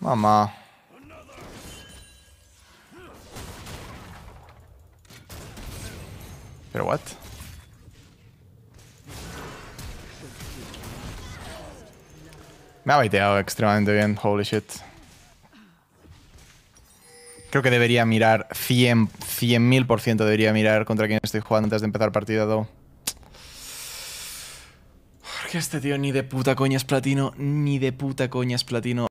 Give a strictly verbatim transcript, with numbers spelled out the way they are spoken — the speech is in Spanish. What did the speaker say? Mama. Pero what? Me ha baiteado extremadamente bien, holy shit. Creo que debería mirar cien mil por ciento debería mirar contra quién estoy jugando antes de empezar partida, though. Porque este tío ni de puta coña es platino, ni de puta coña es platino.